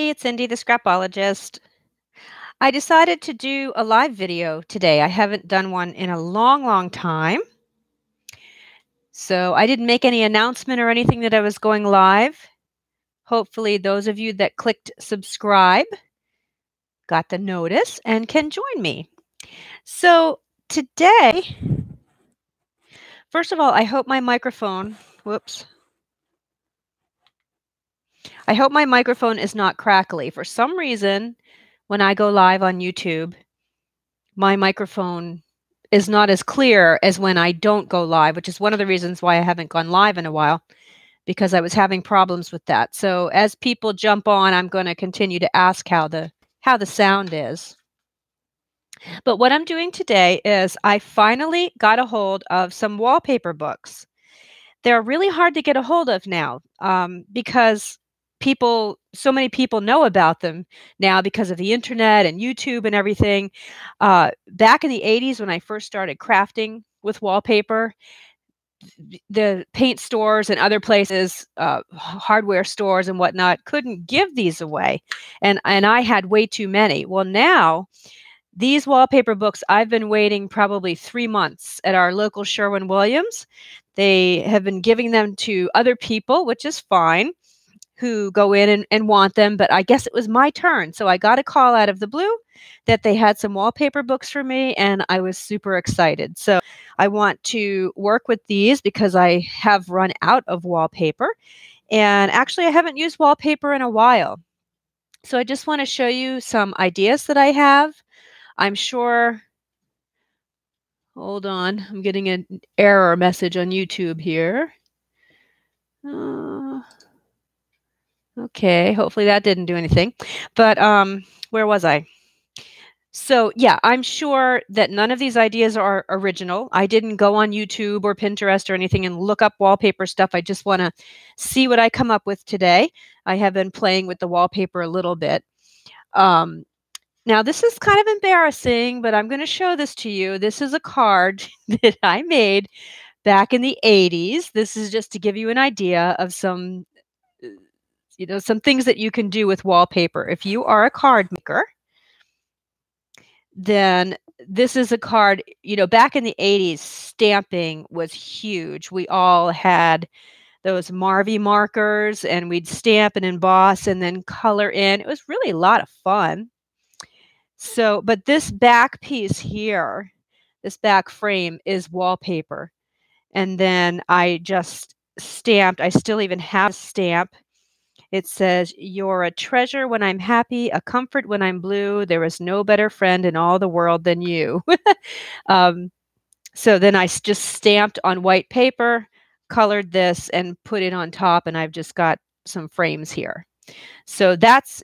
Hey, it's Indy the scrapologist. I decided to do a live video today. I haven't done one in a long, long time. So I didn't make any announcement or anything that I was going live. Hopefully those of you that clicked subscribe got the notice and can join me. So today, first of all, I hope my microphone, I hope my microphone is not crackly. For some reason, when I go live on YouTube, my microphone is not as clear as when I don't go live, which is one of the reasons why I haven't gone live in a while, because I was having problems with that. So as people jump on, I'm going to continue to ask how the sound is. But what I'm doing today is I finally got a hold of some wallpaper books. They're really hard to get a hold of now because so many people know about them now because of the internet and YouTube and everything. Back in the 80s, when I first started crafting with wallpaper, the paint stores and other places, hardware stores and whatnot, couldn't give these away. And I had way too many. Well, now these wallpaper books, I've been waiting probably 3 months at our local Sherwin-Williams. They have been giving them to other people, which is fine, who go in and want them, but I guess it was my turn. So I got a call out of the blue that they had some wallpaper books for me, and I was super excited. So I want to work with these because I have run out of wallpaper, and actually I haven't used wallpaper in a while. So I just want to show you some ideas that I have. I'm sure, hold on, I'm getting an error message on YouTube here. Okay, hopefully that didn't do anything. But where was I? So yeah, I'm sure that none of these ideas are original. I didn't go on YouTube or Pinterest or anything and look up wallpaper stuff. I just want to see what I come up with today. I have been playing with the wallpaper a little bit. Now this is kind of embarrassing, but I'm going to show this to you. This is a card that I made back in the 80s. This is just to give you an idea of some, you know, some things that you can do with wallpaper. If you are a card maker, then this is a card. You know, back in the 80s, stamping was huge. We all had those Marvy markers, and we'd stamp and emboss and then color in. It was really a lot of fun. So, but this back piece here, this back frame is wallpaper. And then I just stamped. I still even have a stamp. It says, "You're a treasure when I'm happy, a comfort when I'm blue. There is no better friend in all the world than you." So then I just stamped on white paper, colored this, and put it on top. And I've just got some frames here. So that's,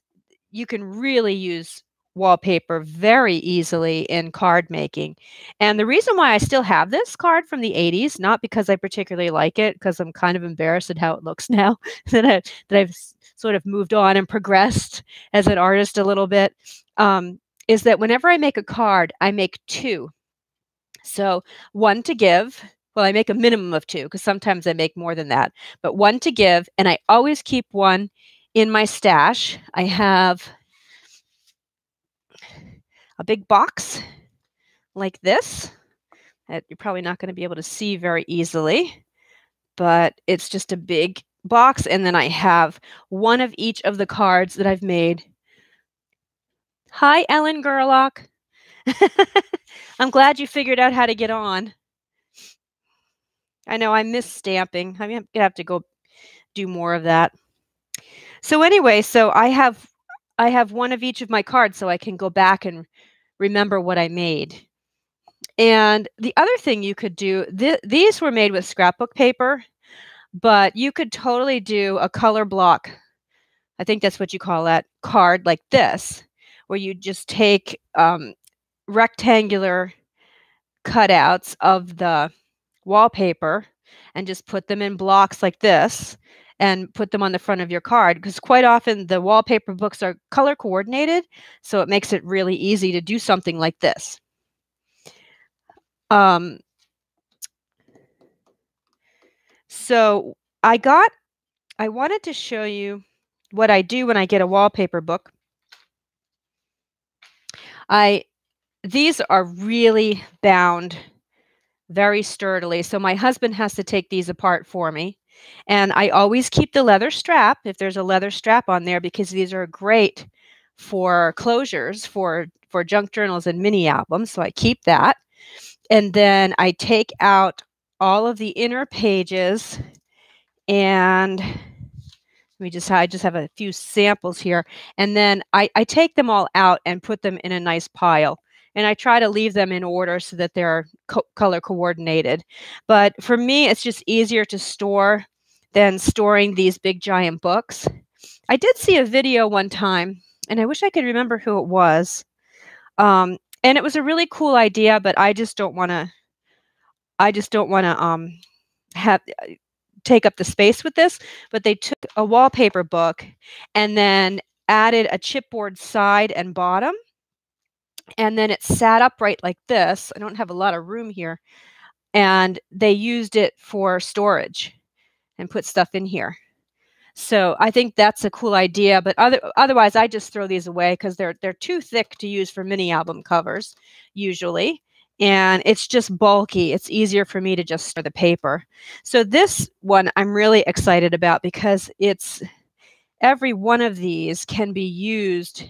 you can really use wallpaper very easily in card making. And the reason why I still have this card from the 80s, not because I particularly like it, because I'm kind of embarrassed at how it looks now that I've sort of moved on and progressed as an artist a little bit, is that whenever I make a card, I make two. So one to give. Well, I make a minimum of two because sometimes I make more than that, but one to give. And I always keep one in my stash. I have a big box like this that you're probably not going to be able to see very easily, but it's just a big box. And then I have one of each of the cards that I've made. Hi, Ellen Gerlach. I'm glad you figured out how to get on. I know I miss stamping. I'm going to have to go do more of that. So anyway, so I have one of each of my cards so I can go back and remember what I made. And the other thing you could do, these were made with scrapbook paper, but you could totally do a color block. I think that's what you call that, card like this, where you just take rectangular cutouts of the wallpaper and just put them in blocks like this and put them on the front of your card, because quite often the wallpaper books are color coordinated, so it makes it really easy to do something like this. So I wanted to show you what I do when I get a wallpaper book, these are really bound very sturdily. So my husband has to take these apart for me. And I always keep the leather strap, if there's a leather strap on there, because these are great for closures for junk journals and mini albums. So I keep that. And then I take out all of the inner pages, and I just have a few samples here. And then I take them all out and put them in a nice pile. And I try to leave them in order so that they're color coordinated. But for me, it's just easier to store than storing these big giant books. I did see a video one time, and I wish I could remember who it was. And it was a really cool idea, but I just don't want to take up the space with this. But they took a wallpaper book and then added a chipboard side and bottom. And then it sat upright like this. I don't have a lot of room here. And they used it for storage and put stuff in here. So I think that's a cool idea. But otherwise, I just throw these away because they're too thick to use for mini album covers usually. And it's just bulky. It's easier for me to just store the paper. So this one I'm really excited about because it's every one of these can be used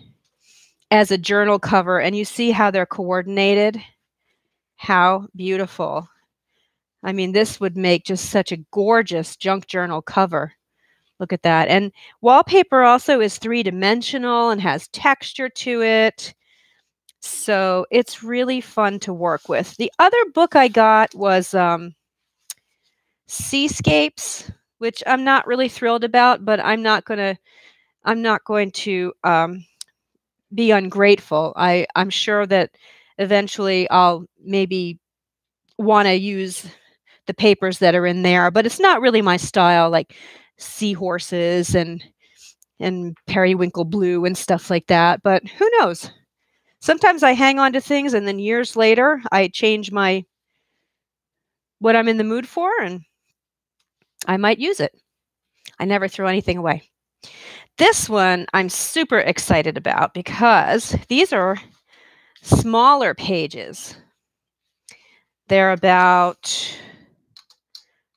as a journal cover, and you see how they're coordinated. How beautiful. I mean, this would make just such a gorgeous junk journal cover. Look at that. And wallpaper also is three-dimensional and has texture to it. So it's really fun to work with. The other book I got was Seascapes, which I'm not really thrilled about, but I'm not going to be ungrateful. I'm sure that eventually I'll maybe want to use the papers that are in there, but it's not really my style, like seahorses and periwinkle blue and stuff like that. But who knows? Sometimes I hang on to things and then years later I change what I'm in the mood for, and I might use it. I never throw anything away. This one I'm super excited about because these are smaller pages. They're about,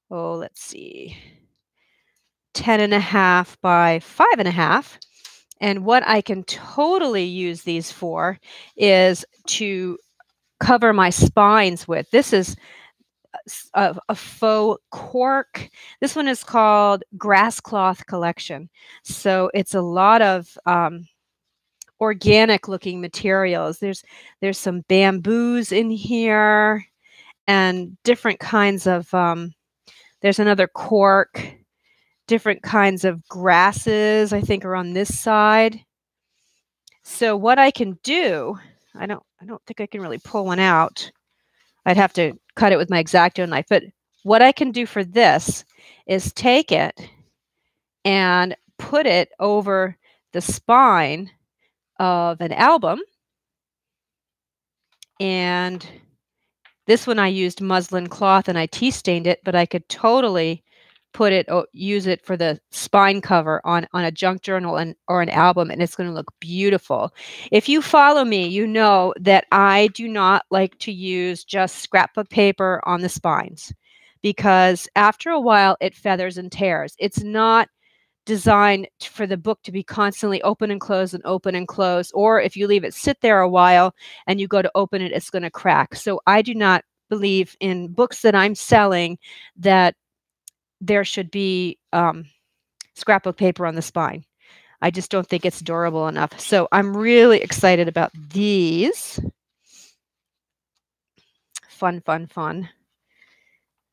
let's see, 10.5 by 5.5. And what I can totally use these for is to cover my spines with. This is a faux cork. This one is called Grass Cloth Collection. So it's a lot of organic looking materials. There's some bamboos in here and different kinds of, there's another cork, different kinds of grasses, I think, are on this side. So what I can do, I don't think I can really pull one out. I'd have to cut it with my X-Acto knife. But what I can do for this is take it and put it over the spine of an album. And this one I used muslin cloth and I tea-stained it, but I could totally use it for the spine cover on a junk journal or an album, and it's going to look beautiful. If you follow me, you know that I do not like to use just scrapbook paper on the spines because after a while it feathers and tears. It's not designed for the book to be constantly open and closed and open and closed, or if you leave it sit there a while and you go to open it, it's going to crack. So I do not believe in books that I'm selling that there should be scrapbook paper on the spine. I just don't think it's durable enough. So I'm really excited about these. Fun, fun, fun.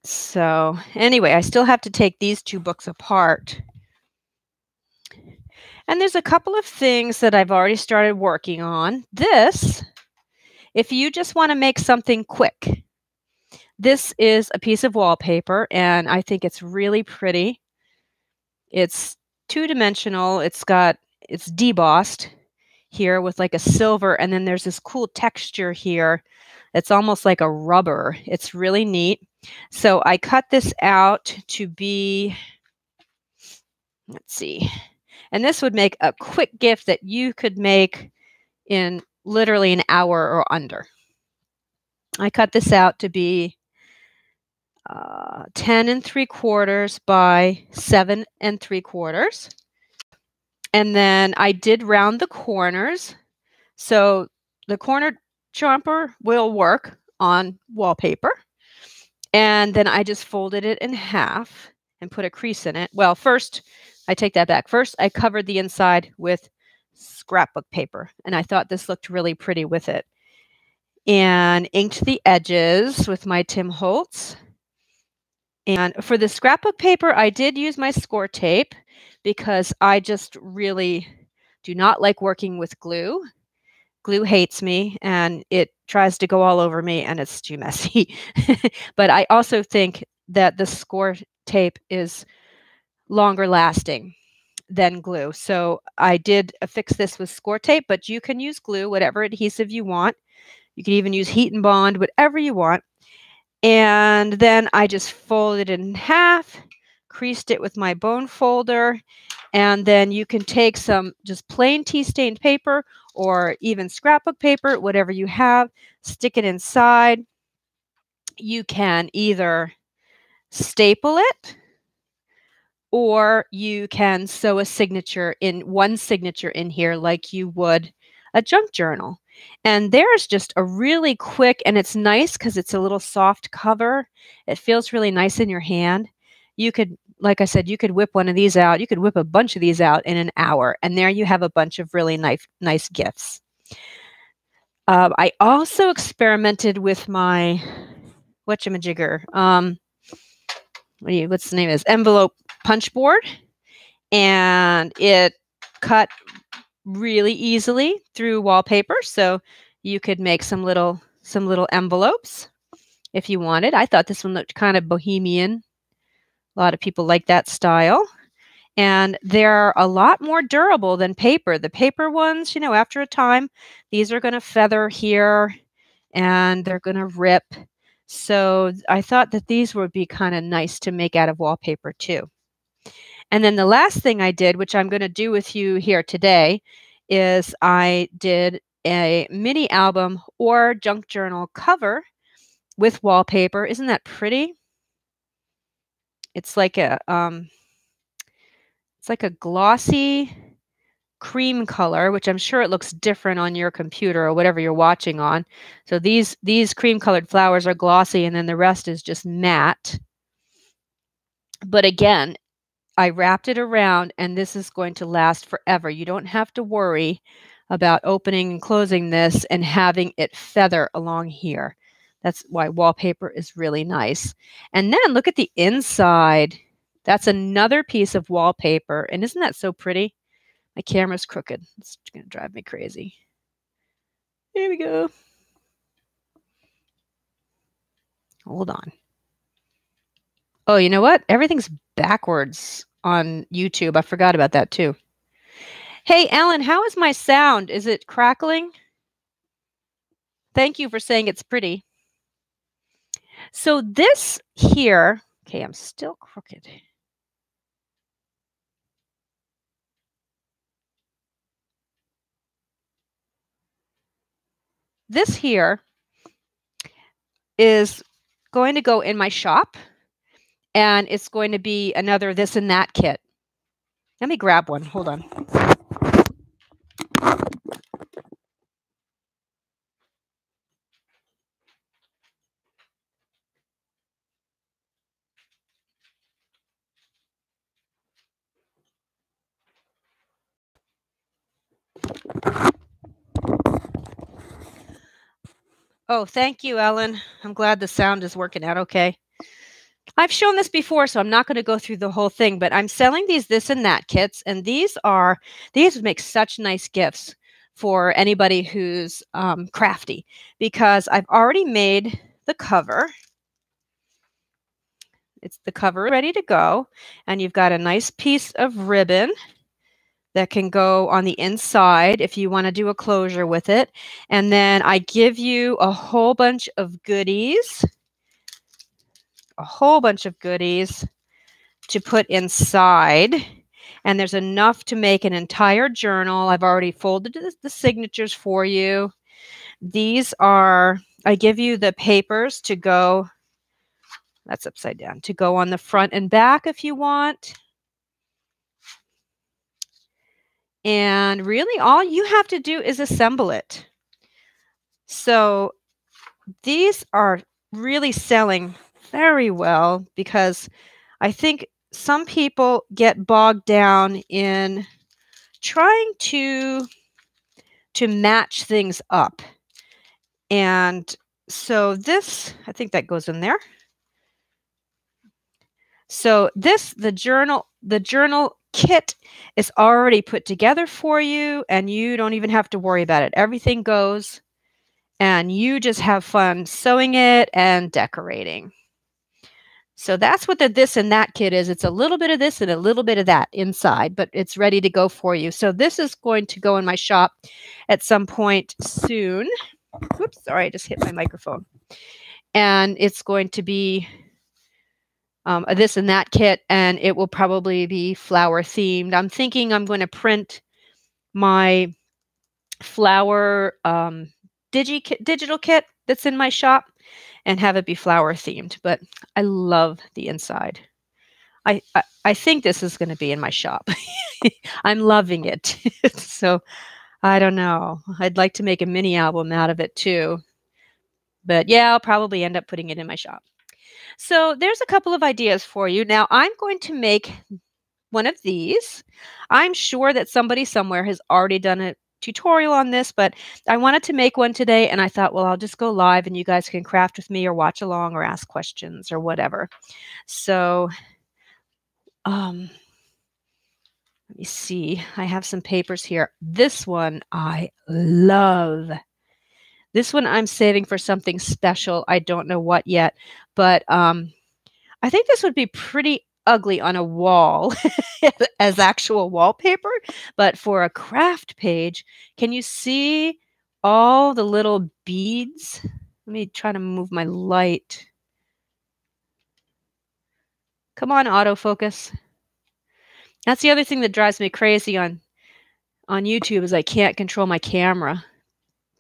So anyway, I still have to take these two books apart. And there's a couple of things that I've already started working on. This, if you just want to make something quick, this is a piece of wallpaper, and I think it's really pretty. It's two-dimensional. It's debossed here with like a silver, and then there's this cool texture here. It's almost like a rubber. It's really neat. So I cut this out to be, let's see. And this would make a quick gift that you could make in literally an hour or under. I cut this out to be 10 3/4 by 7 3/4. And then I did round the corners. So the corner chomper will work on wallpaper. And then I just folded it in half and put a crease in it. Well, first, I take that back. First, I covered the inside with scrapbook paper. And I thought this looked really pretty with it. And inked the edges with my Tim Holtz. And for the scrapbook paper, I did use my score tape because I just really do not like working with glue. Glue hates me and it tries to go all over me and it's too messy. But I also think that the score tape is longer lasting than glue. So I did affix this with score tape, but you can use glue, whatever adhesive you want. You can even use heat and bond, whatever you want. And then I just folded it in half, creased it with my bone folder, and then you can take some just plain tea-stained paper or even scrapbook paper, whatever you have, stick it inside. You can either staple it or you can sew a signature in, one signature in here like you would a junk journal. And there's just a really quick, and it's nice because it's a little soft cover. It feels really nice in your hand. You could, like I said, you could whip one of these out. You could whip a bunch of these out in an hour. And there you have a bunch of really nice gifts. I also experimented with my, whatchamajigger, what's the name of this? Envelope punch board. And it cut really easily through wallpaper. So you could make some little envelopes if you wanted. I thought this one looked kind of bohemian. A lot of people like that style. And they're a lot more durable than paper. The paper ones, you know, after a time, these are going to feather here and they're going to rip. So I thought that these would be kind of nice to make out of wallpaper too. And then the last thing I did, which I'm going to do with you here today, is I did a mini album or junk journal cover with wallpaper. Isn't that pretty? It's like a glossy cream color, which I'm sure it looks different on your computer or whatever you're watching on. So these cream colored flowers are glossy and then the rest is just matte. But again, I wrapped it around and this is going to last forever. You don't have to worry about opening and closing this and having it feather along here. That's why wallpaper is really nice. And then look at the inside. That's another piece of wallpaper. And isn't that so pretty? My camera's crooked. It's going to drive me crazy. Here we go. Hold on. Oh, you know what? Everything's backwards on YouTube. I forgot about that too. Hey, Ellen, how is my sound? Is it crackling? Thank you for saying it's pretty. So this here, okay, I'm still crooked. This here is going to go in my shop and it's going to be another this and that kit. Let me grab one. Hold on. Oh, thank you, Ellen. I'm glad the sound is working out okay. I've shown this before, so I'm not going to go through the whole thing, but I'm selling these this and that kits, and these would make such nice gifts for anybody who's crafty, because I've already made the cover. It's the cover ready to go, and you've got a nice piece of ribbon that can go on the inside if you want to do a closure with it. And then I give you a whole bunch of goodies, to put inside. and there's enough to make an entire journal. I've already folded the signatures for you. These are, I give you the papers to go, that's upside down, to go on the front and back if you want. And really all you have to do is assemble it. So these are really selling very well because I think some people get bogged down in trying to match things up. And so this, I think that goes in there. So this, the journal kit is already put together for you, and you don't even have to worry about it. Everything goes, and you just have fun sewing it and decorating. So that's what the this and that kit is. It's a little bit of this and a little bit of that inside, but it's ready to go for you. So this is going to go in my shop at some point soon. Oops, sorry, I just hit my microphone. And it's going to be a this and that kit, and it will probably be flower themed. I'm thinking I'm going to print my flower digital kit that's in my shop and have it be flower themed. But I love the inside. I think this is going to be in my shop. I'm loving it. So I don't know. I'd like to make a mini album out of it too. But yeah, I'll probably end up putting it in my shop. So there's a couple of ideas for you. Now I'm going to make one of these. I'm sure that somebody somewhere has already done a tutorial on this, but I wanted to make one today, and I thought, well, I'll just go live and you guys can craft with me or watch along or ask questions or whatever. So let me see. I have some papers here. This one I love. This one I'm saving for something special. I don't know what yet, but I think this would be pretty ugly on a wall as actual wallpaper, but for a craft page, can you see all the little beads? Let me try to move my light. Come on, autofocus. That's the other thing that drives me crazy on YouTube is I can't control my camera.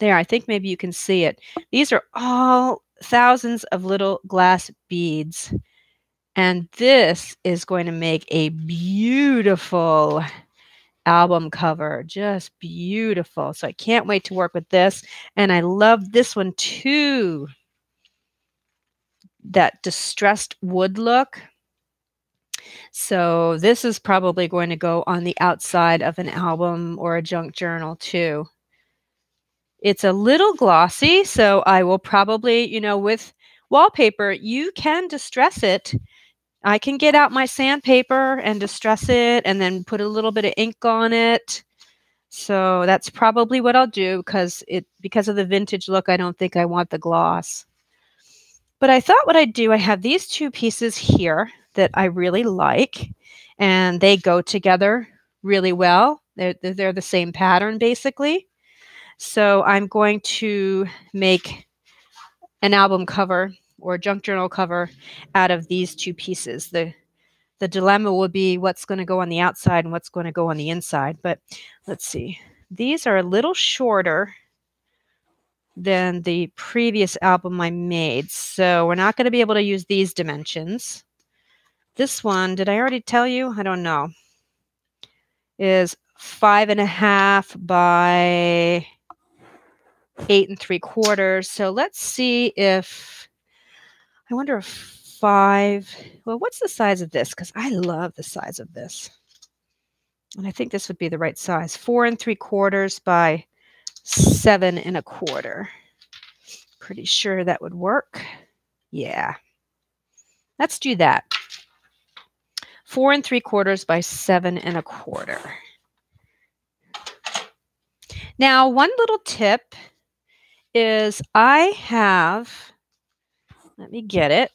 There, I think maybe you can see it. These are all thousands of little glass beads. And this is going to make a beautiful album cover. Just beautiful. So I can't wait to work with this. And I love this one too. That distressed wood look. So this is probably going to go on the outside of an album or a junk journal too. It's a little glossy, so I will probably, you know, with wallpaper, you can distress it. I can get out my sandpaper and distress it and then put a little bit of ink on it. So that's probably what I'll do because of the vintage look, I don't think I want the gloss. But I thought what I'd do, I have these two pieces here that I really like, and they go together really well. They're the same pattern basically. So I'm going to make an album cover or a junk journal cover out of these two pieces. The dilemma will be what's going to go on the outside and what's going to go on the inside. But let's see. These are a little shorter than the previous album I made. So we're not going to be able to use these dimensions. This one, did I already tell you? I don't know. Is 5.5 by 8.75. So let's see if, I wonder if five, well, what's the size of this? Because I love the size of this. And I think this would be the right size. 4.75 by 7.25. Pretty sure that would work. Yeah. Let's do that. 4.75 by 7.25. Now, one little tip is I have, let me get it.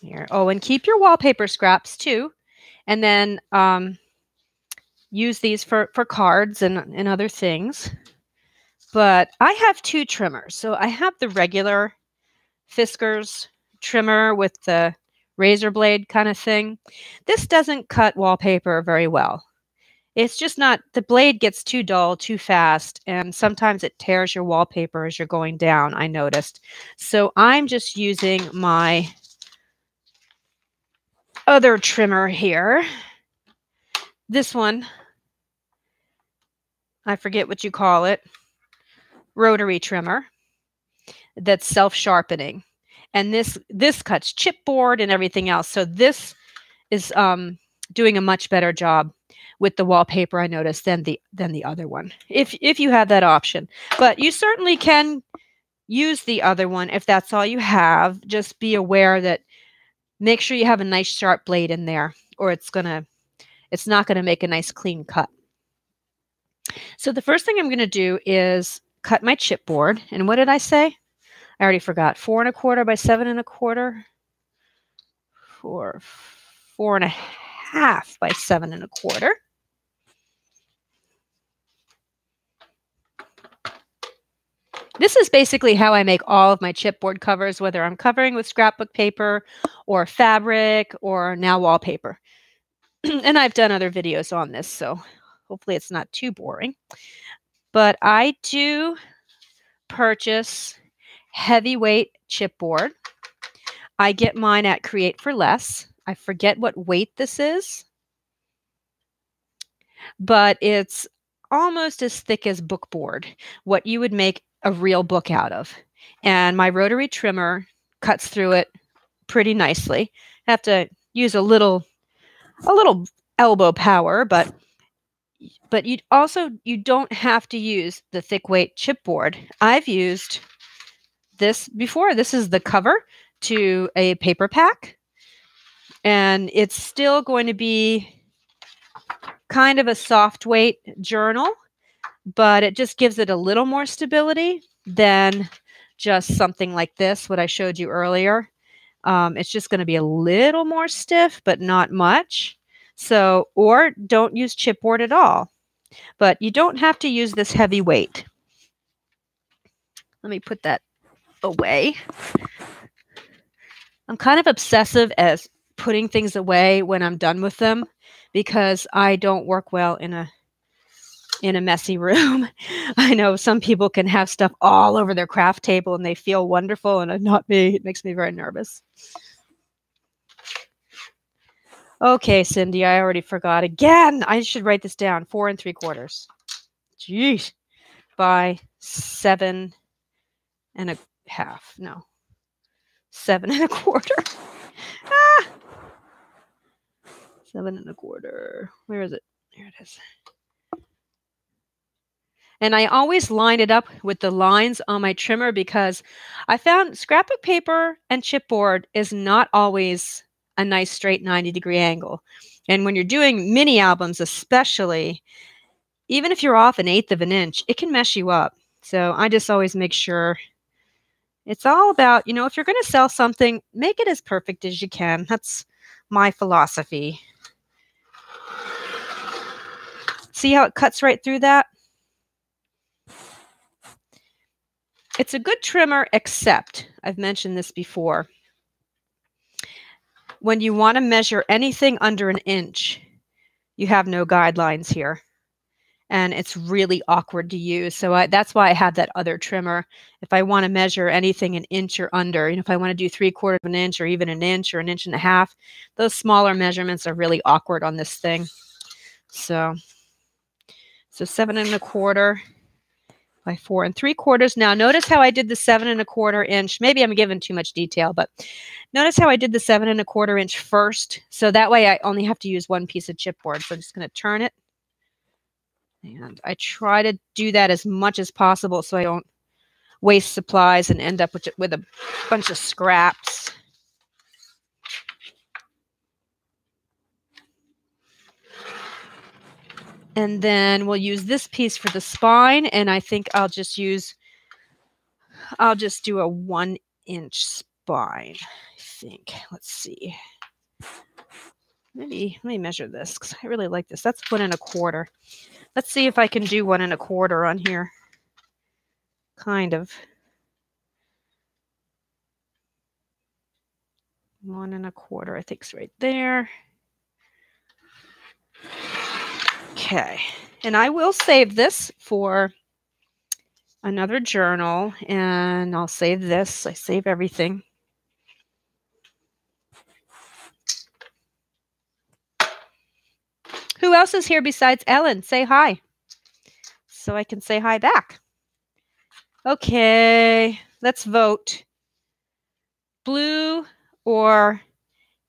Here. Oh, and keep your wallpaper scraps too. And then use these for cards and other things. But I have two trimmers. So I have the regular Fiskars trimmer with the razor blade kind of thing. This doesn't cut wallpaper very well. It's just not, the blade gets too dull too fast, and sometimes it tears your wallpaper as you're going down, I noticed. So I'm just using my other trimmer here. This one, I forget what you call it, rotary trimmer that's self-sharpening. And this cuts chipboard and everything else. So this is doing a much better job with the wallpaper, I noticed, than the other one, if you have that option. But you certainly can use the other one if that's all you have. Just be aware that, make sure you have a nice sharp blade in there, or it's not gonna make a nice clean cut. So the first thing I'm gonna do is cut my chipboard. And what did I say? I already forgot. 4 1/4 by 7 1/4. 4 1/2 by 7 1/4. This is basically how I make all of my chipboard covers, whether I'm covering with scrapbook paper or fabric or now wallpaper. And I've done other videos on this, so hopefully it's not too boring. But I do purchase heavyweight chipboard. I get mine at Create for Less. I forget what weight this is, but it's almost as thick as bookboard, what you would make a real book out of. And my rotary trimmer cuts through it pretty nicely. I have to use a little elbow power, but you don't have to use the thick weight chipboard. I've used this before. This is the cover to a paper pack. And it's still going to be kind of a soft weight journal, but it just gives it a little more stability than just something like this, what I showed you earlier. It's just going to be a little more stiff, but not much. So, or don't use chipboard at all. But you don't have to use this heavy weight. Let me put that away. I'm kind of obsessive as putting things away when I'm done with them, because I don't work well in a messy room. I know some people can have stuff all over their craft table and they feel wonderful, and not me. It makes me very nervous. Okay, Cindy, I already forgot again. I should write this down. 4 3/4. Jeez. By 7 1/2. No. 7 1/4. Ah! 7 1/4. Where is it? There it is. And I always line it up with the lines on my trimmer, because I found scrapbook paper and chipboard is not always a nice straight 90-degree angle. And when you're doing mini albums especially, even if you're off 1/8 of an inch, it can mess you up. So I just always make sure. It's all about, if you're going to sell something, make it as perfect as you can. That's my philosophy. See how it cuts right through that? It's a good trimmer, except, I've mentioned this before, when you want to measure anything under 1 inch, you have no guidelines here. And it's really awkward to use. So that's why I have that other trimmer. If I want to measure anything 1 inch or under, if I want to do 3/4 of an inch or even 1 inch or 1.5 inches, those smaller measurements are really awkward on this thing. So 7 1/4 by 4 3/4. Now notice how I did the 7 1/4 inch. Maybe I'm giving too much detail, but notice how I did the 7 1/4 inch first. So that way I only have to use one piece of chipboard. So I'm just going to turn it. And I try to do that as much as possible so I don't waste supplies and end up with a bunch of scraps. And then we'll use this piece for the spine. And I think I'll just do a 1-inch spine, I think. Let's see. Maybe let me measure this, because I really like this. That's 1 1/4. Let's see if I can do 1 1/4 on here. Kind of. 1 1/4, I think it's right there. Okay, and I will save this for another journal, and I'll save this. I save everything. Who else is here besides Ellen? Say hi. So I can say hi back. Okay, let's vote. Blue or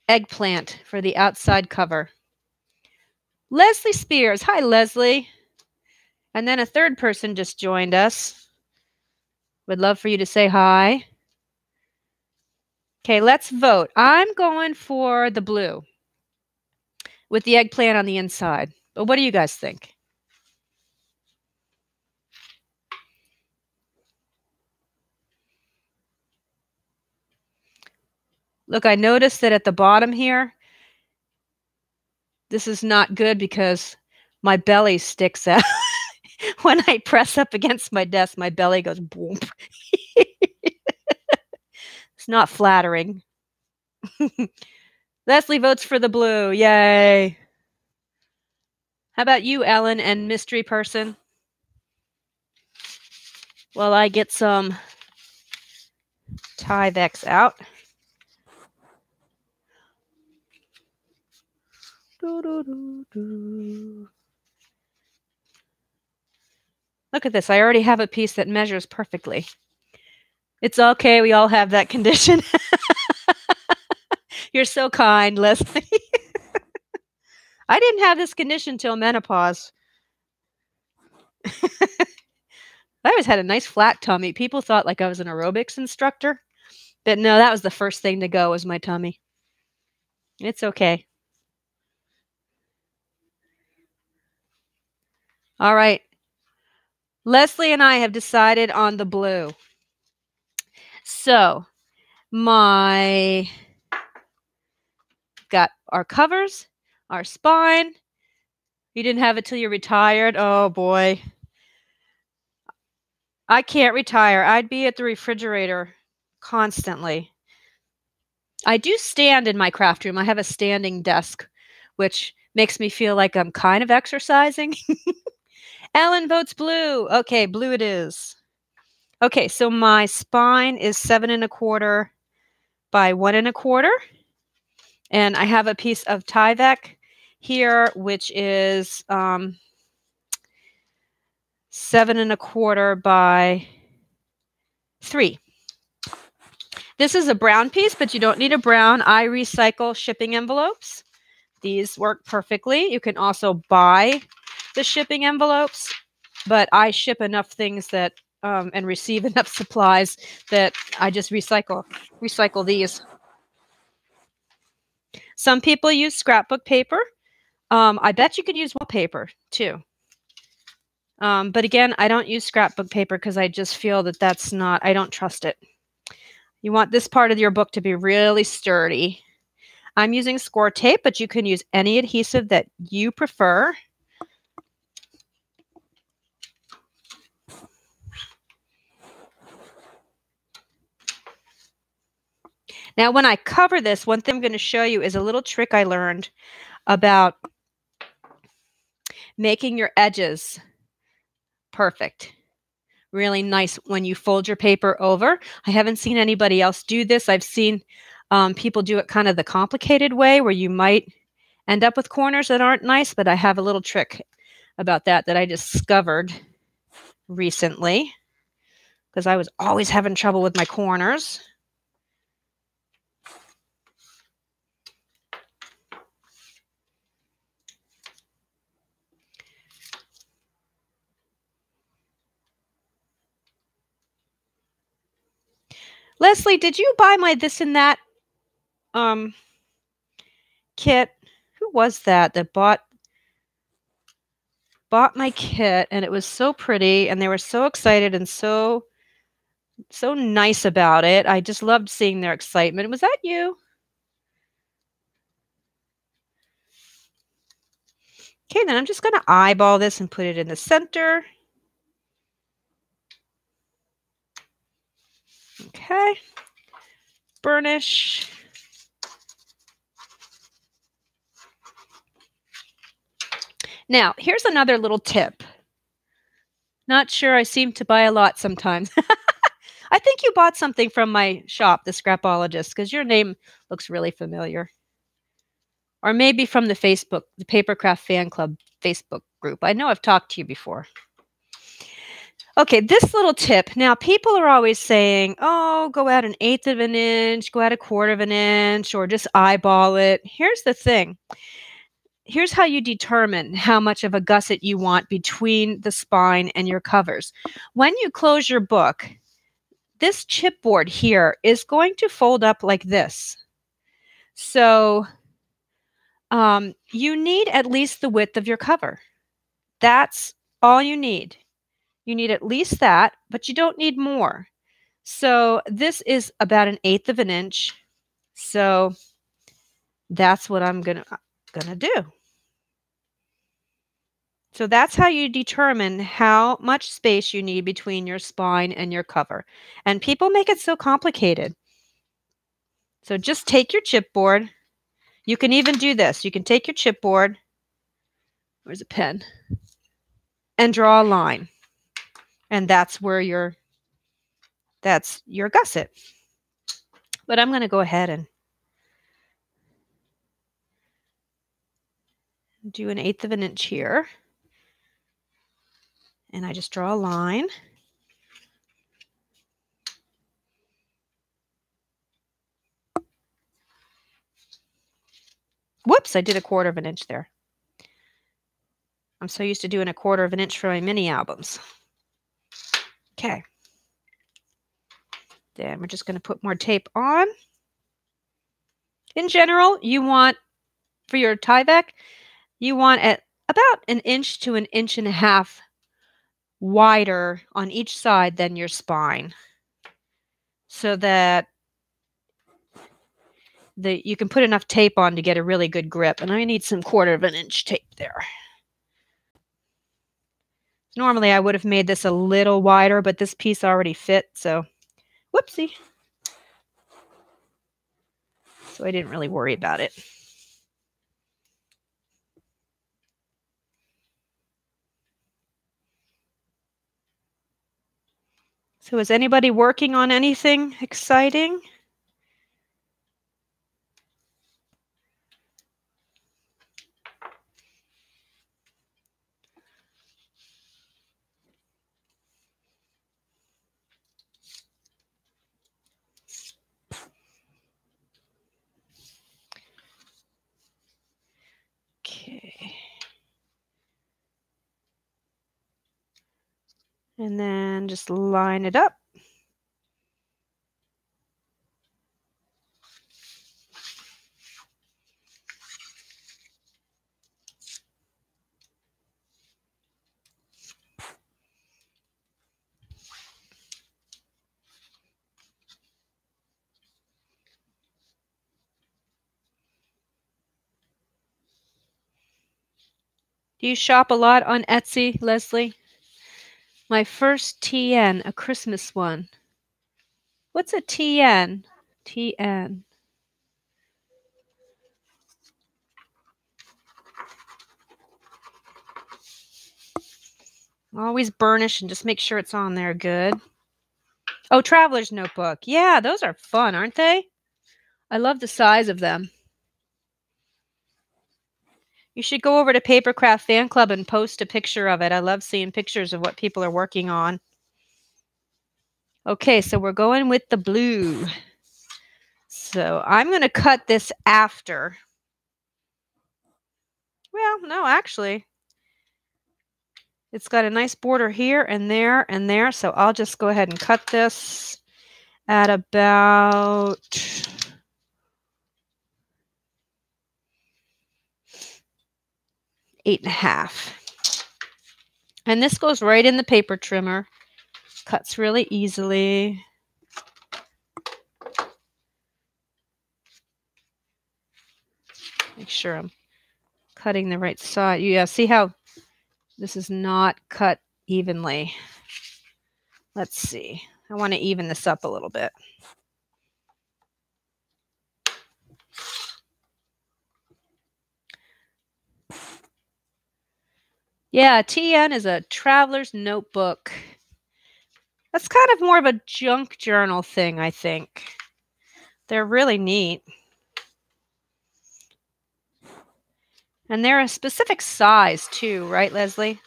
eggplant for the outside cover. Leslie Spears. Hi, Leslie. And then a third person just joined us. Would love for you to say hi. Okay, let's vote. I'm going for the blue with the eggplant on the inside. But what do you guys think? Look, I noticed that at the bottom here, this is not good because my belly sticks out. When I press up against my desk, my belly goes boom. It's not flattering. Leslie votes for the blue. Yay. How about you, Ellen and mystery person? Well, I get some Tyvex out. Look at this. I already have a piece that measures perfectly. It's okay. We all have that condition. You're so kind, Leslie. I didn't have this condition till menopause. I always had a nice flat tummy. People thought like I was an aerobics instructor. But no, that was the first thing to go was my tummy. It's okay. All right. Leslie and I have decided on the blue. So my got our covers, our spine. You didn't have it till you retired. Oh boy. I can't retire. I'd be at the refrigerator constantly. I do stand in my craft room. I have a standing desk, which makes me feel like I'm kind of exercising. Ellen votes blue. Okay, blue it is. Okay, so my spine is 7 1/4 by 1 1/4. And I have a piece of Tyvek here, which is 7 1/4 by 3. This is a brown piece, but you don't need a brown. I recycle shipping envelopes. These work perfectly. You can also buy the shipping envelopes, but I ship enough things that and receive enough supplies that I just recycle these. Some people use scrapbook paper. I bet you could use wallpaper too. But again, I don't use scrapbook paper because I just feel that that's not, I don't trust it. You want this part of your book to be really sturdy. I'm using score tape, but you can use any adhesive that you prefer. Now, when I cover this, one thing I'm going to show you is a little trick I learned about making your edges perfect. Really nice when you fold your paper over. I haven't seen anybody else do this. I've seen people do it kind of the complicated way where you might end up with corners that aren't nice, but I have a little trick about that that I discovered recently because I was always having trouble with my corners. Leslie, did you buy my this and that kit? Who was that bought my kit? And it was so pretty, and they were so excited and so nice about it. I just loved seeing their excitement. Was that you? Okay, then I'm just going to eyeball this and put it in the center. Okay, burnish. Now, here's another little tip. Not sure, I seem to buy a lot sometimes. I think you bought something from my shop, The Scrapologist, because your name looks really familiar. Or maybe from the Facebook, the Papercraft Fan Club Facebook group. I know I've talked to you before. Okay, this little tip. Now, people are always saying, oh, go out an 1/8 of an inch, go out a 1/4 of an inch, or just eyeball it. Here's the thing. Here's how you determine how much of a gusset you want between the spine and your covers. When you close your book, this chipboard here is going to fold up like this. So you need at least the width of your cover. That's all you need. You need at least that, but you don't need more. So this is about an 1/8 of an inch. So that's what I'm gonna do. So that's how you determine how much space you need between your spine and your cover. And people make it so complicated. So just take your chipboard. You can even do this. You can take your chipboard. Where's a pen? And draw a line. And that's where your, that's your gusset. But I'm going to go ahead and do an 1/8 of an inch here. And I just draw a line. Whoops, I did a 1/4 of an inch there. I'm so used to doing a 1/4 of an inch for my mini albums. Okay, then we're just going to put more tape on. In general, you want, for your Tyvek, you want at about 1 inch to 1.5 inches wider on each side than your spine, so that you can put enough tape on to get a really good grip. And I need some 1/4 of an inch tape there. Normally, I would have made this a little wider, but this piece already fit, so whoopsie. So I didn't really worry about it. So is anybody working on anything exciting? And then just line it up. Do you shop a lot on Etsy, Leslie? My first TN, a Christmas one. What's a TN? TN. Always burnish and just make sure it's on there good. Oh, Traveler's Notebook. Yeah, those are fun, aren't they? I love the size of them. You should go over to Papercraft Fan Club and post a picture of it. I love seeing pictures of what people are working on. Okay, so we're going with the blue. So I'm going to cut this after. Well, no, actually, it's got a nice border here and there and there. So I'll just go ahead and cut this at about... eight and a half. And this goes right in the paper trimmer. Cuts really easily. Make sure I'm cutting the right side. Yeah, see how this is not cut evenly. Let's see. I want to even this up a little bit. Yeah, TN is a traveler's notebook. That's kind of more of a junk journal thing, I think. They're really neat. And they're a specific size too, right, Leslie?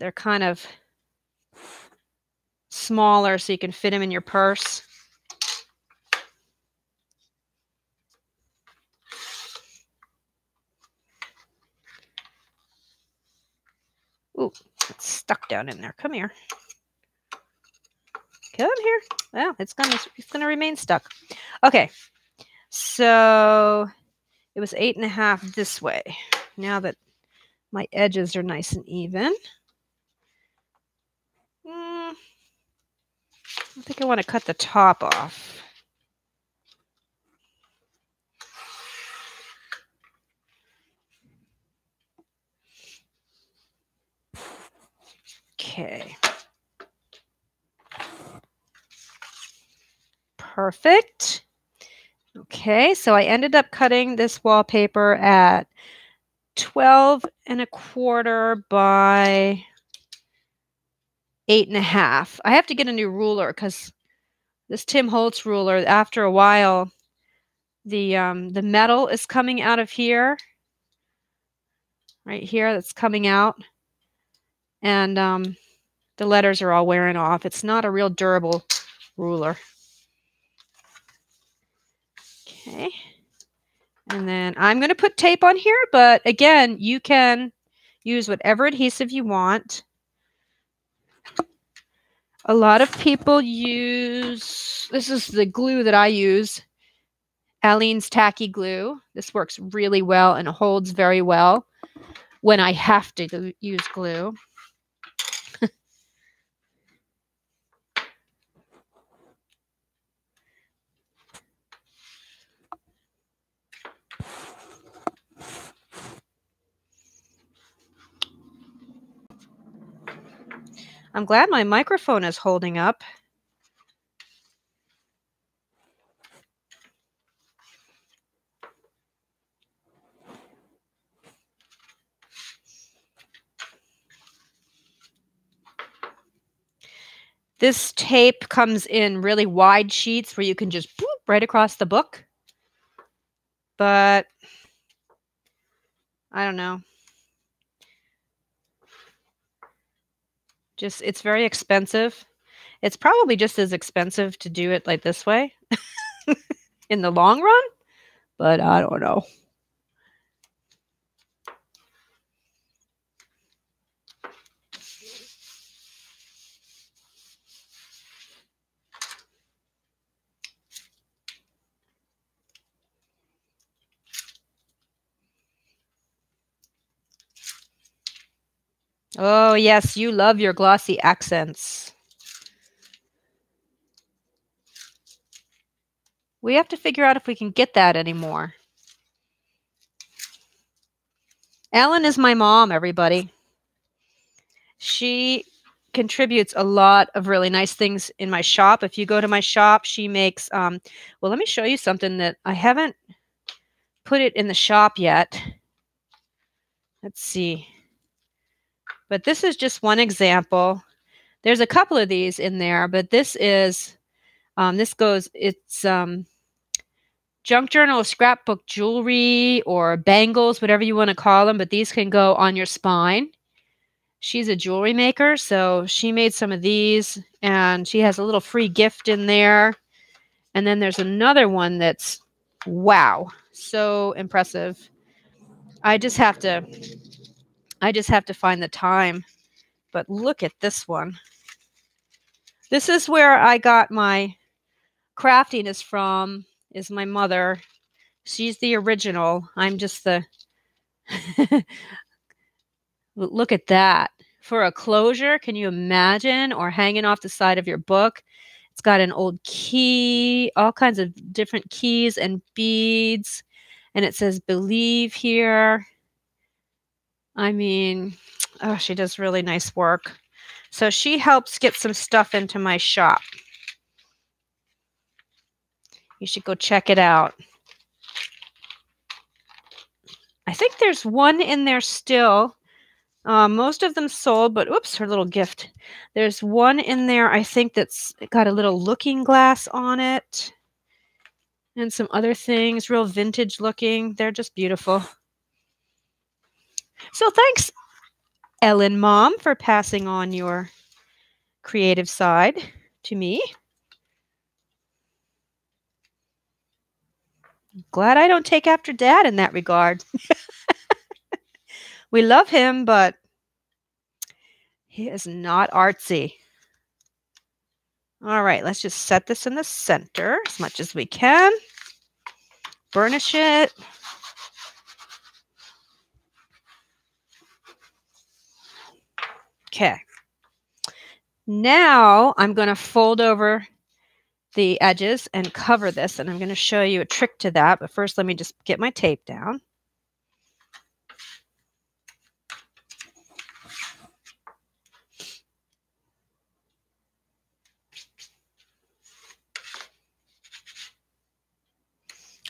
They're kind of smaller so you can fit them in your purse. Ooh, it's stuck down in there. Come here. Come here. Well, it's gonna remain stuck. Okay. So it was 8.5 this way. Now that my edges are nice and even. I think I want to cut the top off. Okay. Perfect. Okay, so I ended up cutting this wallpaper at 12.25 by 8.5. I have to get a new ruler because this Tim Holtz ruler, after a while, the metal is coming out of here. Right here, that's coming out. And the letters are all wearing off. It's not a real durable ruler. Okay. And then I'm going to put tape on here, but again, you can use whatever adhesive you want. A lot of people use, this is the glue that I use, Aleene's Tacky Glue. This works really well and holds very well when I have to use glue. I'm glad my microphone is holding up. This tape comes in really wide sheets where you can just boop right across the book. But I don't know. Just, it's very expensive. It's probably just as expensive to do it like this way in the long run, but I don't know. Oh, yes, you love your glossy accents. We have to figure out if we can get that anymore. Ellen is my mom, everybody. She contributes a lot of really nice things in my shop. If you go to my shop, she makes, well, let me show you something that I haven't put it in the shop yet. Let's see. But this is just one example. There's a couple of these in there, but this is, this goes, it's junk journal, scrapbook jewelry, or bangles, whatever you want to call them, but these can go on your spine. She's a jewelry maker, so she made some of these, and she has a little free gift in there. And then there's another one that's, wow, so impressive. I just have to find the time, but look at this one. This is where I got my craftiness from, is my mother. She's the original. I'm just the, look at that. For a closure, can you imagine? Or hanging off the side of your book. It's got an old key, all kinds of different keys and beads. And it says, believe here. I mean, oh, she does really nice work. So she helps get some stuff into my shop. You should go check it out. I think there's one in there still. Most of them sold, but oops, her little gift. There's one in there, I think, that's got a little looking glass on it. And some other things, real vintage looking. They're just beautiful. So thanks, Ellen Mom, for passing on your creative side to me. I'm glad I don't take after Dad in that regard. We love him, but he is not artsy. All right, let's just set this in the center as much as we can. Burnish it. Okay. Now I'm going to fold over the edges and cover this, and I'm going to show you a trick to that. But first, let me just get my tape down.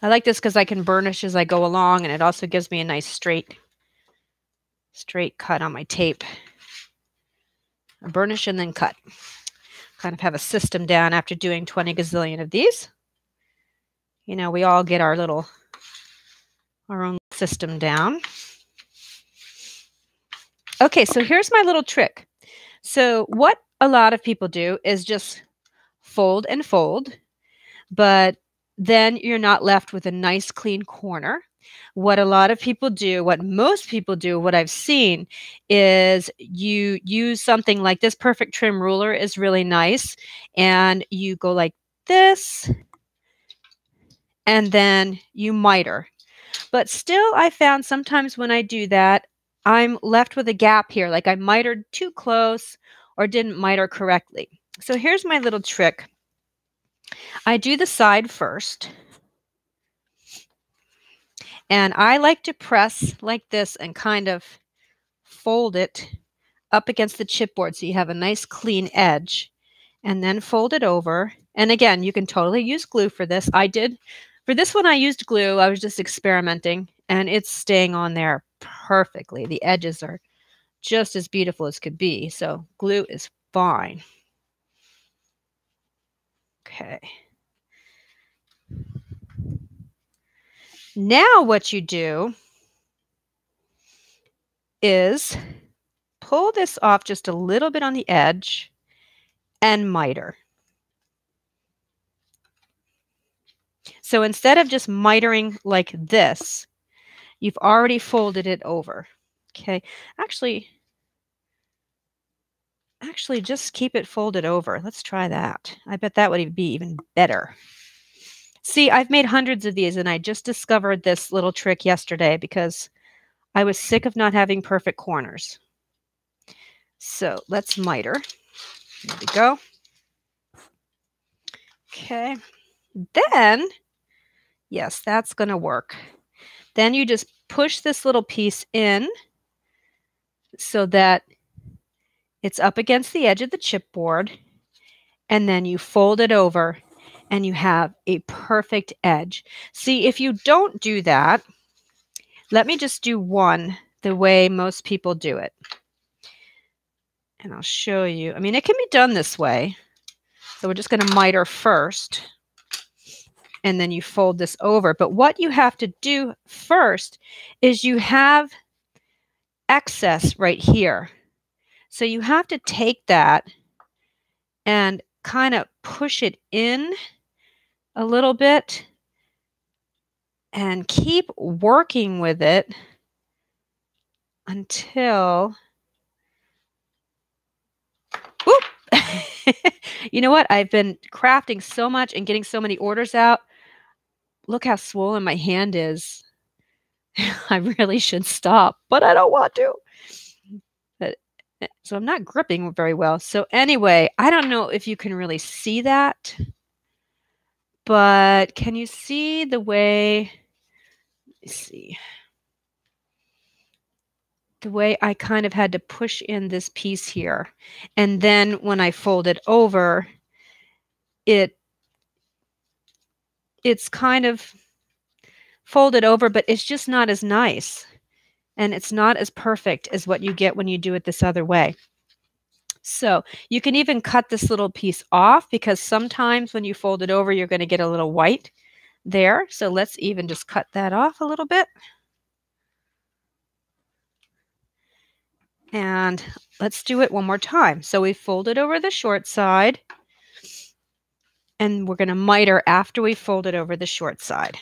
I like this because I can burnish as I go along, and it also gives me a nice straight cut on my tape. I burnish and then cut. Kind of have a system down after doing 20 gazillion of these. You know, we all get our little, our own system down. Okay, so here's my little trick. So what a lot of people do is just fold and fold, but then you're not left with a nice clean corner. What a lot of people do, what most people do, what I've seen is you use something like this. Perfect Trim ruler is really nice. And you go like this, and then you miter. But still, I found sometimes when I do that, I'm left with a gap here, like I mitered too close or didn't miter correctly. So here's my little trick. I do the side first, and I like to press like this and kind of fold it up against the chipboard so you have a nice clean edge, and then fold it over. And again, you can totally use glue for this. I did. For this one, I used glue. I was just experimenting, and it's staying on there perfectly. The edges are just as beautiful as could be, so glue is fine. Okay. Now what you do is pull this off just a little bit on the edge and miter. So instead of just mitering like this, you've already folded it over. Okay. Actually, just keep it folded over. Let's try that. I bet that would be even better. See, I've made hundreds of these, and I just discovered this little trick yesterday because I was sick of not having perfect corners. So let's miter. There we go. Okay. Then, yes, that's going to work. Then you just push this little piece in so that it's up against the edge of the chipboard, and then you fold it over, and you have a perfect edge. See, if you don't do that, let me just do one the way most people do it. And I'll show you. I mean, it can be done this way. So we're just going to miter first, and then you fold this over. But what you have to do first is you have excess right here. So you have to take that and kind of push it in a little bit and keep working with it until, whoop. You know what? I've been crafting so much and getting so many orders out. Look how swollen my hand is. I really should stop, but I don't want to. So I'm not gripping very well. So anyway, I don't know if you can really see that, but can you see the way, let me see, the way I kind of had to push in this piece here. And then when I fold it over, it's kind of folded over, but it's just not as nice. and it's not as perfect as what you get when you do it this other way. So you can even cut this little piece off, because sometimes when you fold it over, you're going to get a little white there. So let's even just cut that off a little bit. And let's do it one more time. So we fold it over the short side, and we're going to miter after we fold it over the short side.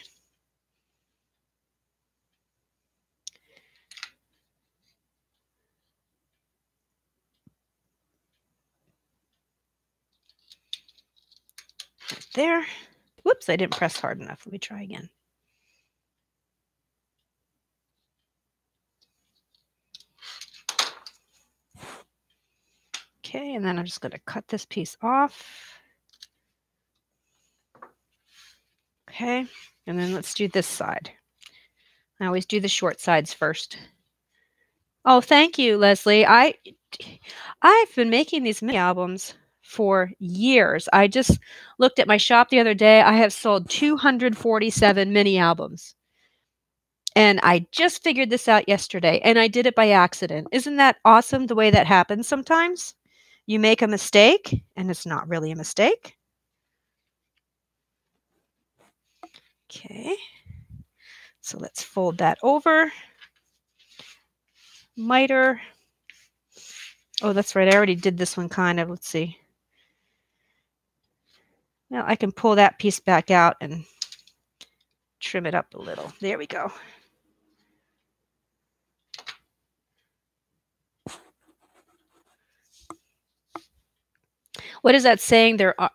Right there. Whoops, I didn't press hard enough. Let me try again. Okay, and then I'm just going to cut this piece off. Okay, and then let's do this side. I always do the short sides first. Oh, thank you, Leslie. I've been making these mini albums for years. I just looked at my shop the other day. I have sold 247 mini albums. And I just figured this out yesterday, and I did it by accident. Isn't that awesome the way that happens sometimes? You make a mistake, and it's not really a mistake. Okay, so let's fold that over. Miter. Oh, that's right. I already did this one kind of. Let's see. Now I can pull that piece back out and trim it up a little. There we go. What is that saying? There are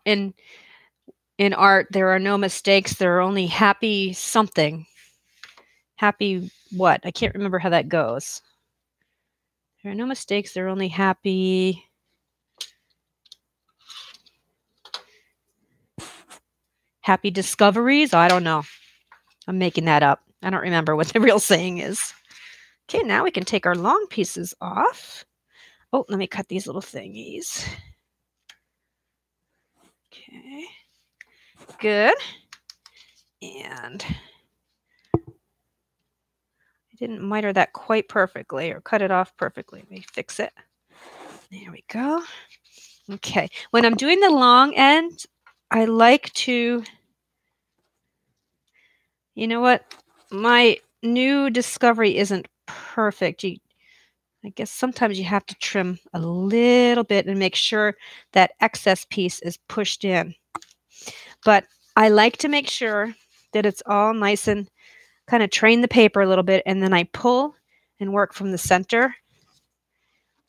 in art, there are no mistakes. There are only happy something. Happy what? I can't remember how that goes. There are no mistakes. There are only happy. Happy discoveries? I don't know. I'm making that up. I don't remember what the real saying is. Okay, now we can take our long pieces off. Oh, let me cut these little thingies. Okay. Good. And I didn't miter that quite perfectly or cut it off perfectly. Let me fix it. There we go. Okay. When I'm doing the long end, I like to, you know what? My new discovery isn't perfect. I guess sometimes you have to trim a little bit and make sure that excess piece is pushed in. But I like to make sure that it's all nice and kind of train the paper a little bit, and then I pull and work from the center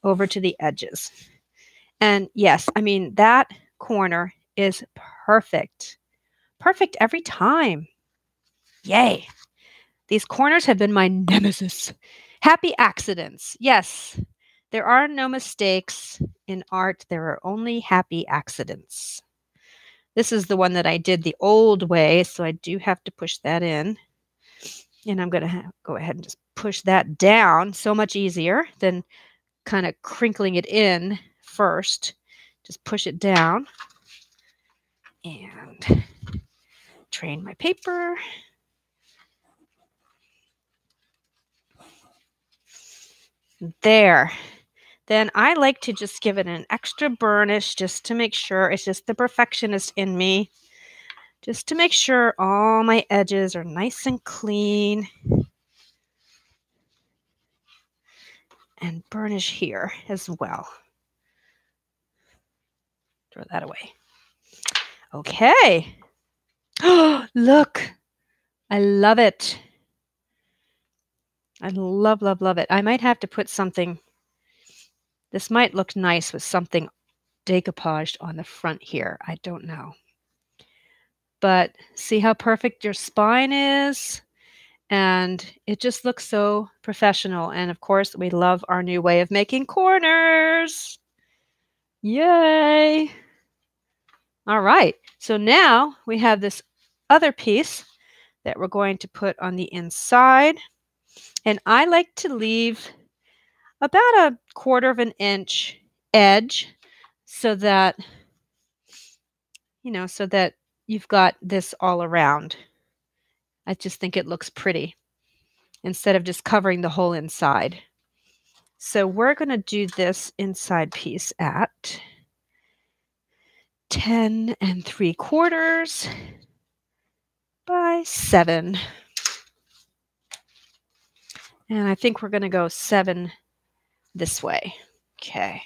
over to the edges. And yes, I mean, that corner is perfect. Perfect every time. Yay. These corners have been my nemesis. Happy accidents. Yes, there are no mistakes in art. There are only happy accidents. This is the one that I did the old way, so I do have to push that in. And I'm going to go ahead and just push that down. So much easier than kind of crinkling it in first. Just push it down and train my paper. There. Then I like to just give it an extra burnish just to make sure. It's just the perfectionist in me. Just to make sure all my edges are nice and clean. And burnish here as well. Throw that away. Okay. Oh, look. I love it. I love, love, love it. I might have to put something. This might look nice with something decoupaged on the front here. I don't know. But see how perfect your spine is? And it just looks so professional. And of course, we love our new way of making corners. Yay. All right. So now we have this other piece that we're going to put on the inside. And I like to leave about a quarter of an inch edge so that, you know, so that you've got this all around. I just think it looks pretty. instead of just covering the whole inside. So we're going to do this inside piece at 10 3/4 by 7. And I think we're going to go 7 this way. Okay.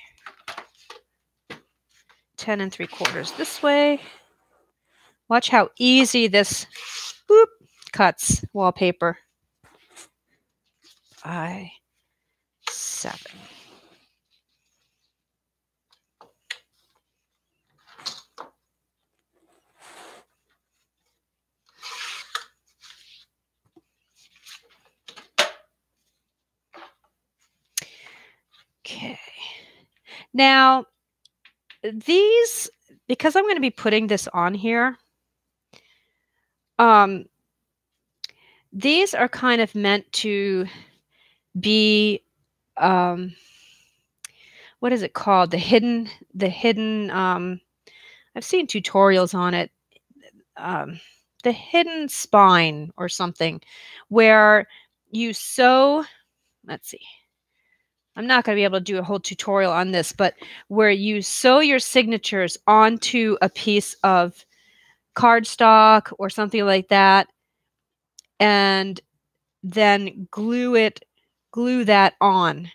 10 3/4 this way. Watch how easy this boop cuts wallpaper. By 7. Okay. Now, these, because I'm going to be putting this on here, these are kind of meant to be, what is it called? The hidden, I've seen tutorials on it, the hidden spine or something, where you sew, let's see, I'm not going to be able to do a whole tutorial on this, but where you sew your signatures onto a piece of cardstock or something like that, and then glue that on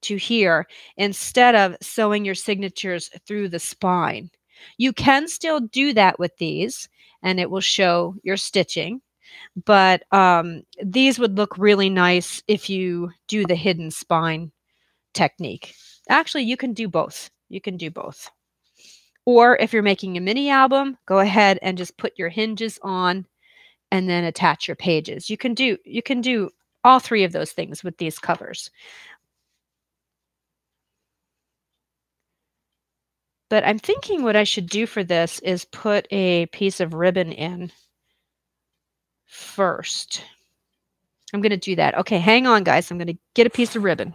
to here instead of sewing your signatures through the spine. You can still do that with these and it will show your stitching, but these would look really nice if you do the hidden spine technique. Actually, you can do both. You can do both. Or if you're making a mini album, go ahead and just put your hinges on and then attach your pages. You can do all three of those things with these covers. But I'm thinking what I should do for this is put a piece of ribbon in first. I'm going to do that. Okay, hang on, guys. I'm going to get a piece of ribbon.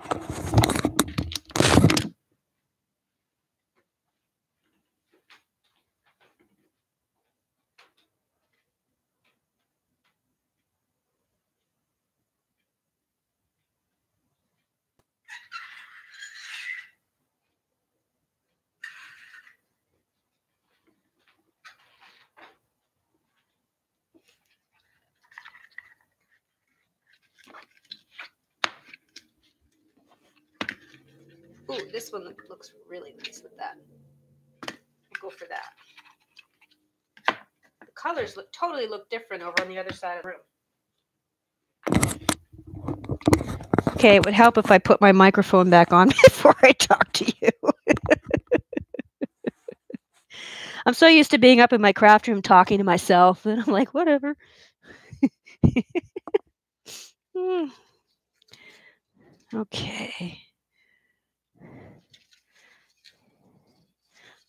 This one looks really nice with that. I'll go for that. The colors totally look different over on the other side of the room. Okay, it would help if I put my microphone back on before I talk to you. I'm so used to being up in my craft room talking to myself, and I'm like, whatever. Okay.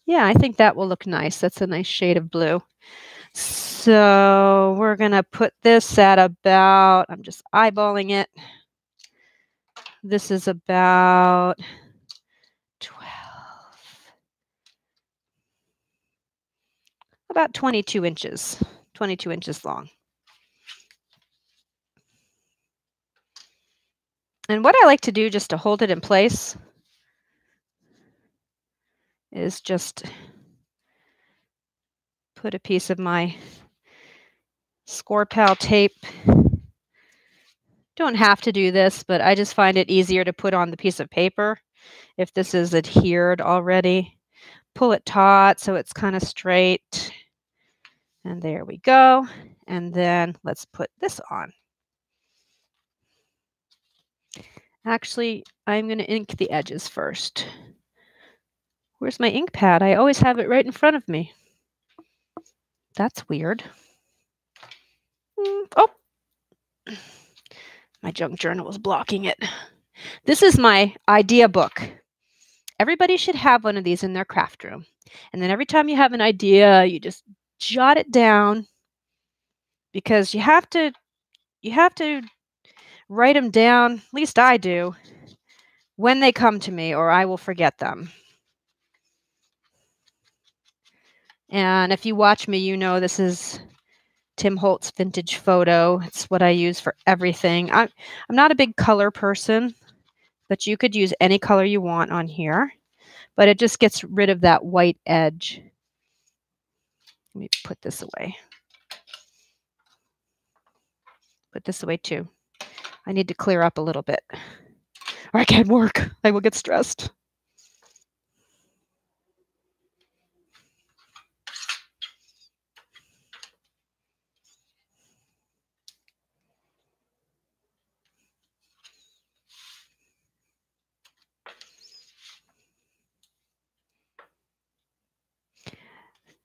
Yeah, I think that will look nice. That's a nice shade of blue. So we're going to put this at about, I'm just eyeballing it. This is about 12, about 22 inches long. And what I like to do just to hold it in place is just put a piece of my ScorePal tape. Don't have to do this, but I just find it easier to put on the piece of paper if this is adhered already. Pull it taut so it's kind of straight. And there we go. And then let's put this on. Actually, I'm going to ink the edges first. Where's my ink pad? I always have it right in front of me. That's weird. Oh, my junk journal was blocking it. This is my idea book. Everybody should have one of these in their craft room. And then every time you have an idea, you just jot it down, because you have to write them down, at least I do, when they come to me, or I will forget them. And if you watch me, you know this is Tim Holtz vintage photo. It's what I use for everything. I'm not a big color person, but you could use any color you want on here, but it just gets rid of that white edge. Let me put this away. Put this away too. I need to clear up a little bit or I can't work. I will get stressed.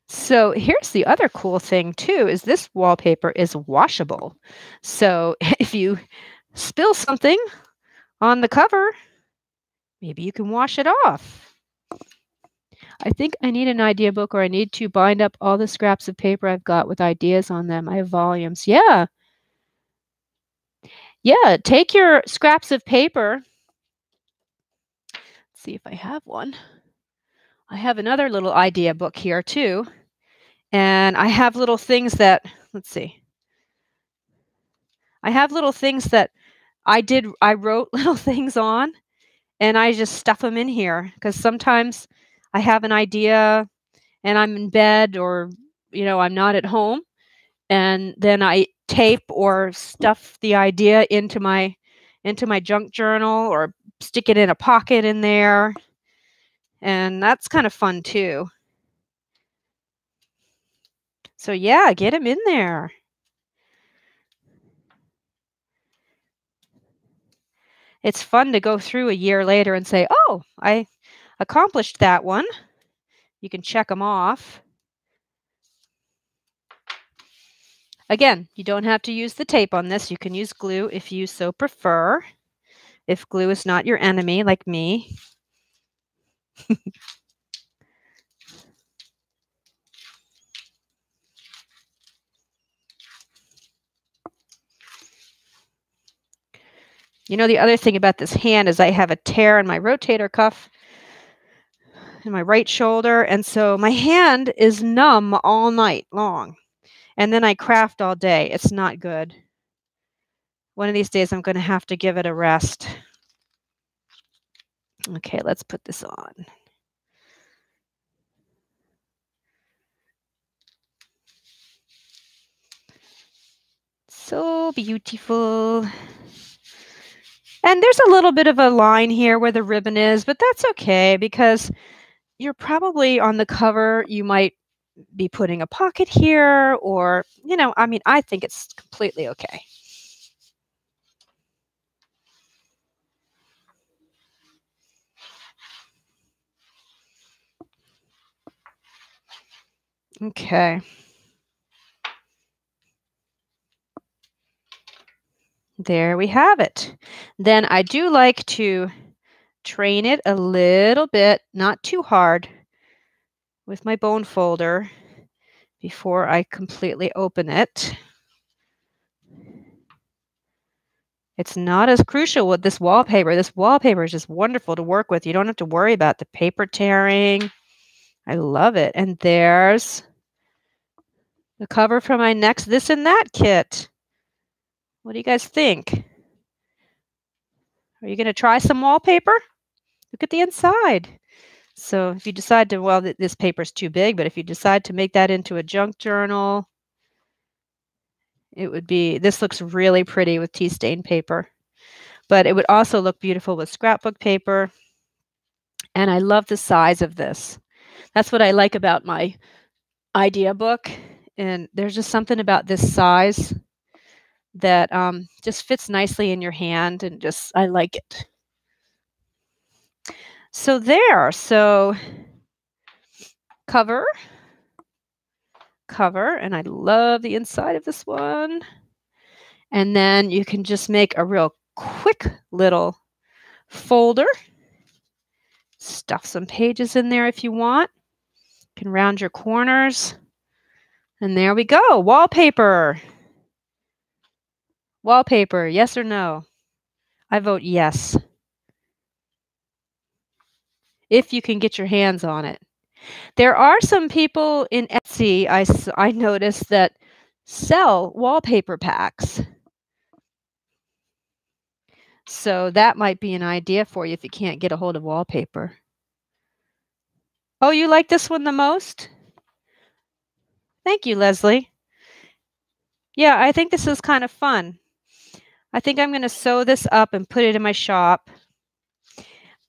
So here's the other cool thing too, is this wallpaper is washable. So if you spill something on the cover, maybe you can wash it off. I think I need an idea book, or I need to bind up all the scraps of paper I've got with ideas on them. I have volumes. Yeah. Yeah. Take your scraps of paper. Let's see if I have one. I have another little idea book here too. And I have little things that, let's see. I have little things that I wrote little things on, and I just stuff them in here because sometimes I have an idea and I'm in bed, or, you know, I'm not at home. And then I tape or stuff the idea into my junk journal, or stick it in a pocket in there. And that's kind of fun too. So yeah, get them in there. It's fun to go through a year later and say, oh, I accomplished that one. You can check them off. Again, you don't have to use the tape on this. You can use glue if you so prefer, if glue is not your enemy like me. You know, the other thing about this hand is I have a tear in my rotator cuff in my right shoulder. And so my hand is numb all night long. And then I craft all day. It's not good. One of these days, I'm going to have to give it a rest. Okay, let's put this on. So beautiful. And there's a little bit of a line here where the ribbon is, but that's okay because you're probably on the cover. You might be putting a pocket here, or, you know, I mean, I think it's completely okay. Okay. There we have it. Then I do like to train it a little bit, not too hard, with my bone folder before I completely open it. It's not as crucial with this wallpaper. This wallpaper is just wonderful to work with. You don't have to worry about the paper tearing. I love it. And there's the cover for my next This and That kit. What do you guys think? Are you going to try some wallpaper? Look at the inside. So if you decide to, well, this paper's too big, but if you decide to make that into a junk journal, it would be, this looks really pretty with tea stain paper, but it would also look beautiful with scrapbook paper. And I love the size of this. That's what I like about my idea book. And there's just something about this size that just fits nicely in your hand, and just, I like it. So there, so cover, cover, and I love the inside of this one. And then you can just make a real quick little folder, stuff some pages in there if you want. You can round your corners. And there we go, wallpaper. Wallpaper, yes or no? I vote yes. If you can get your hands on it. There are some people in Etsy, I noticed, that sell wallpaper packs. So that might be an idea for you if you can't get a hold of wallpaper. Oh, you like this one the most? Thank you, Leslie. Yeah, I think this is kind of fun. I think I'm going to sew this up and put it in my shop.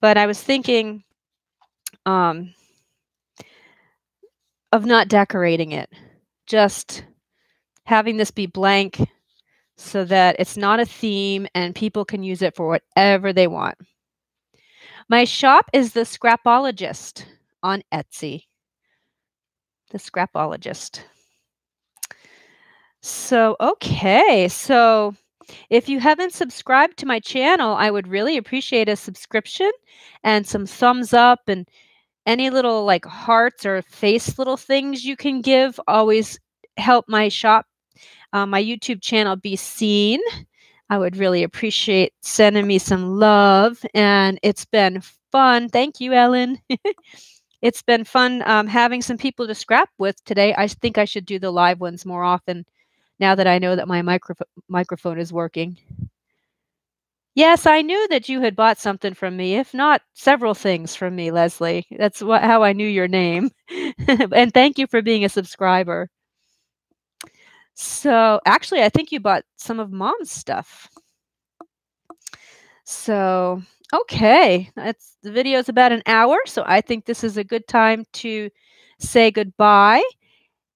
But I was thinking of not decorating it. Just having this be blank so that it's not a theme and people can use it for whatever they want. My shop is The Scrapologist on Etsy. The Scrapologist. So, okay. So if you haven't subscribed to my channel, I would really appreciate a subscription and some thumbs up and any little like hearts or face little things you can give always help my shop, my YouTube channel be seen. I would really appreciate sending me some love, and it's been fun. Thank you, Ellen. It's been fun having some people to scrap with today. I think I should do the live ones more often now that I know that my microphone is working. Yes, I knew that you had bought something from me, if not several things from me, Leslie. That's how I knew your name. And thank you for being a subscriber. So actually, I think you bought some of Mom's stuff. So, okay, that's, the video is about an hour. So I think this is a good time to say goodbye.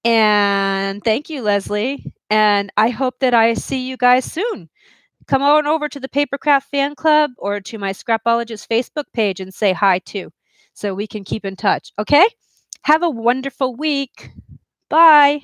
And thank you, Leslie. And I hope that I see you guys soon. Come on over to the Papercraft Fan Club or to my Scrapologist Facebook page and say hi too, so we can keep in touch. Okay? Have a wonderful week. Bye.